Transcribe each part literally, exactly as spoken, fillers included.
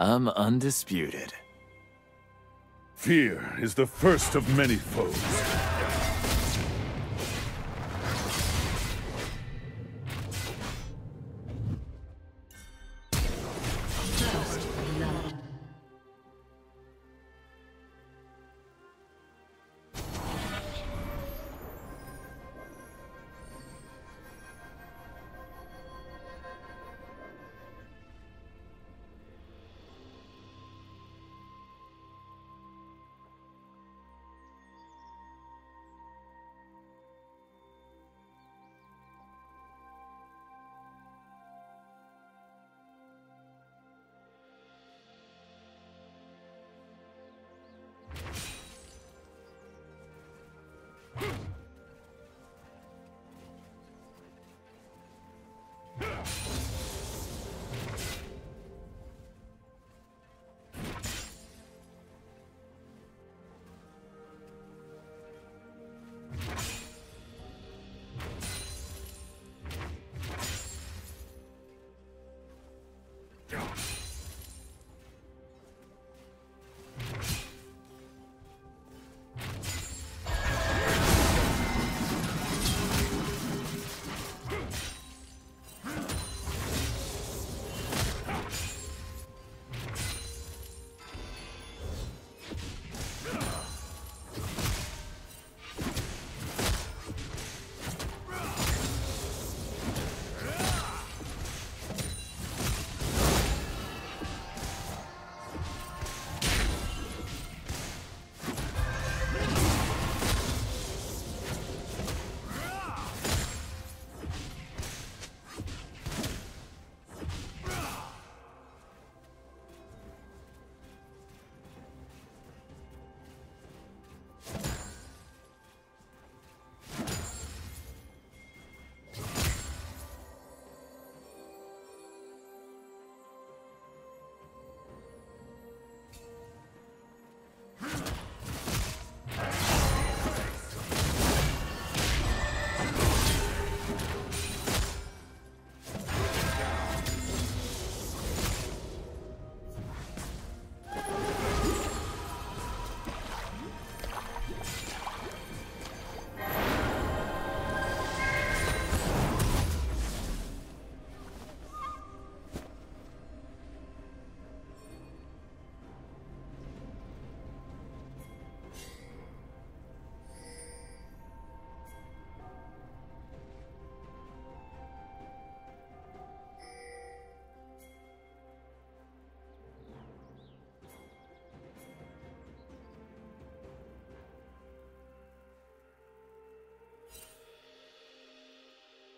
I'm undisputed. Fear is the first of many foes.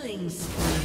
Killing spree.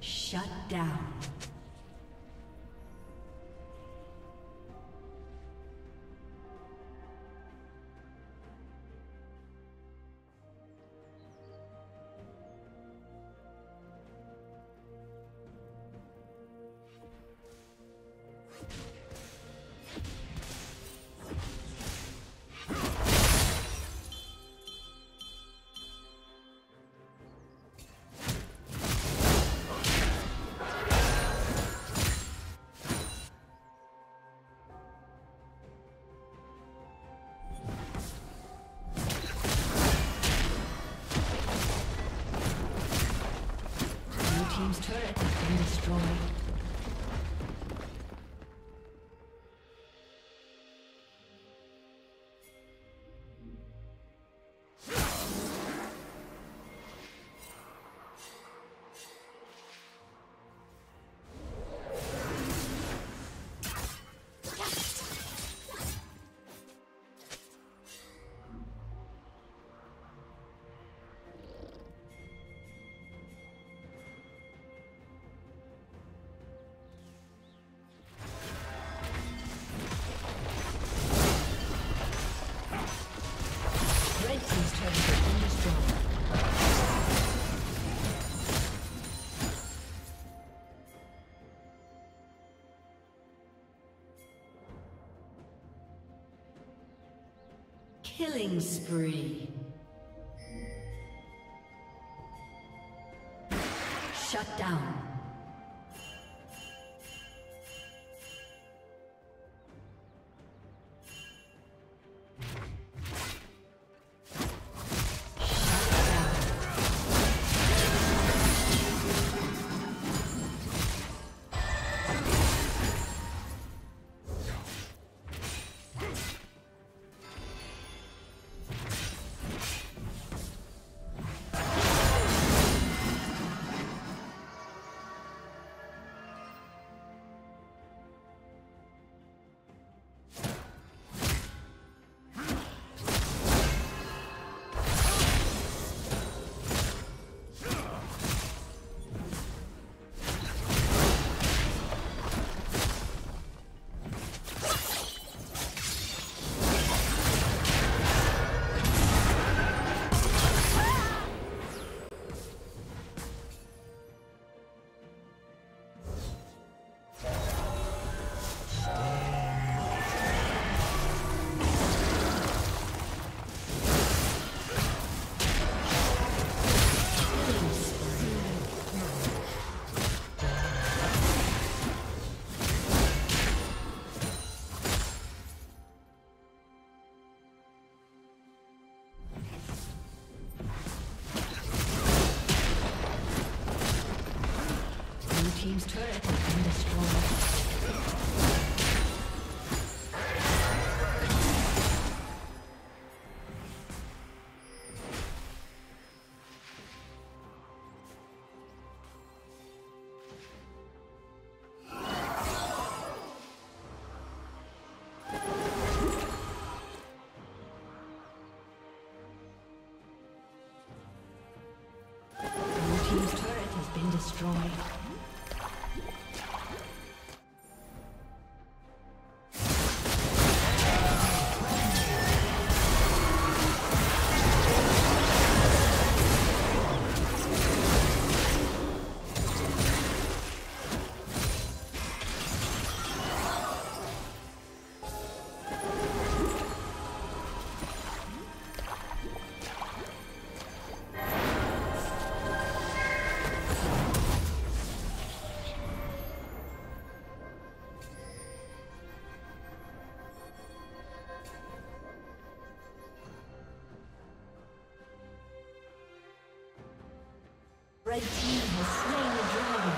Shut down. Turret has been destroyed. Killing spree. Shut down. Team's turret has been destroyed. Red team has slain the dragon.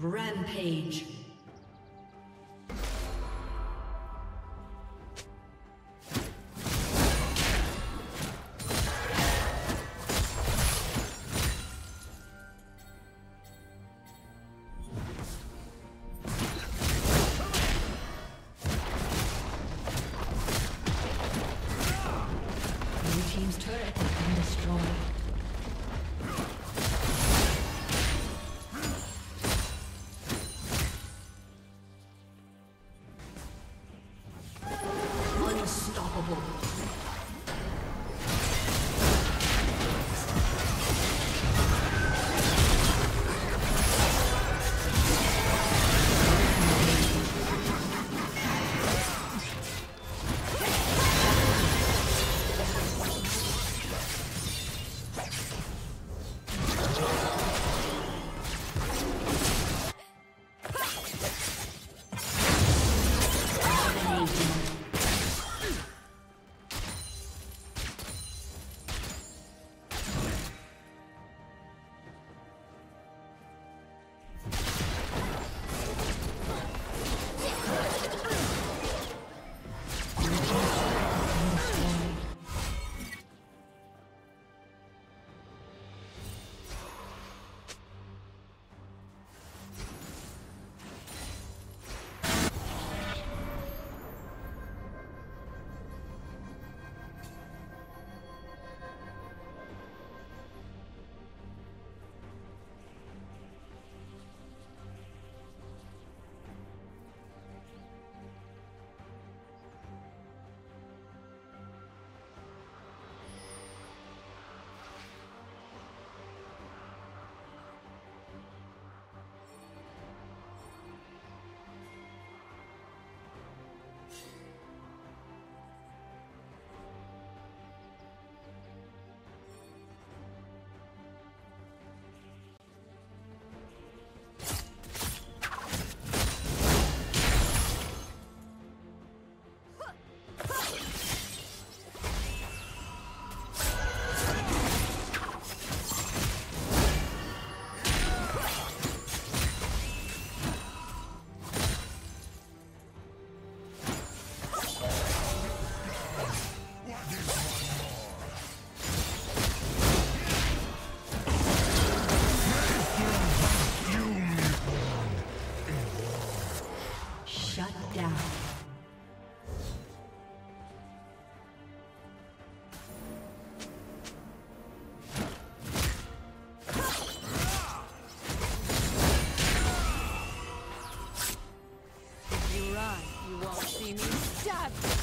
Rampage.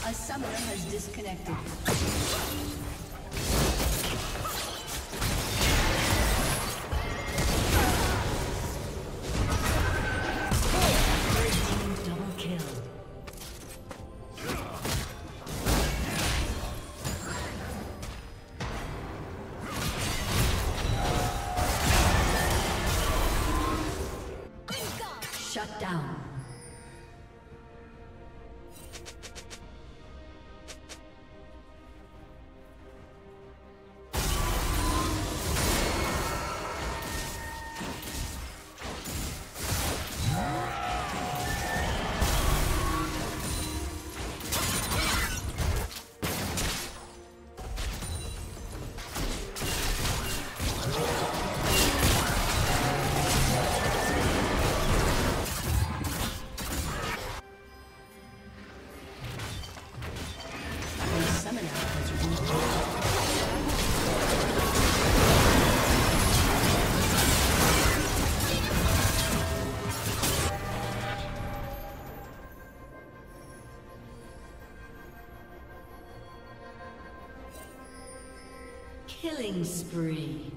A summoner has disconnected. Killing spree.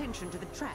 Attention to the trap.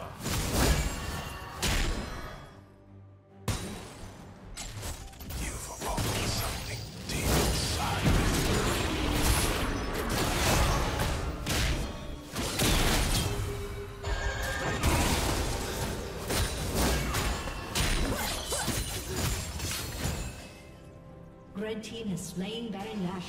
Red team has slain Baron Lasher.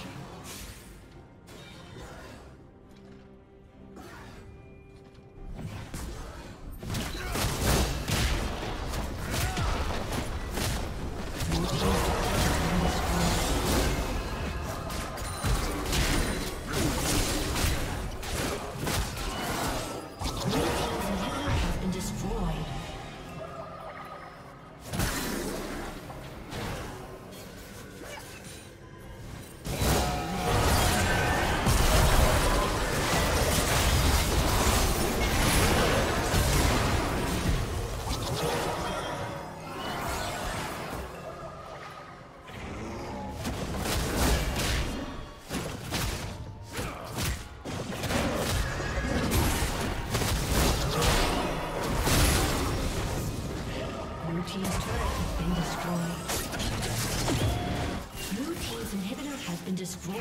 Destroyed.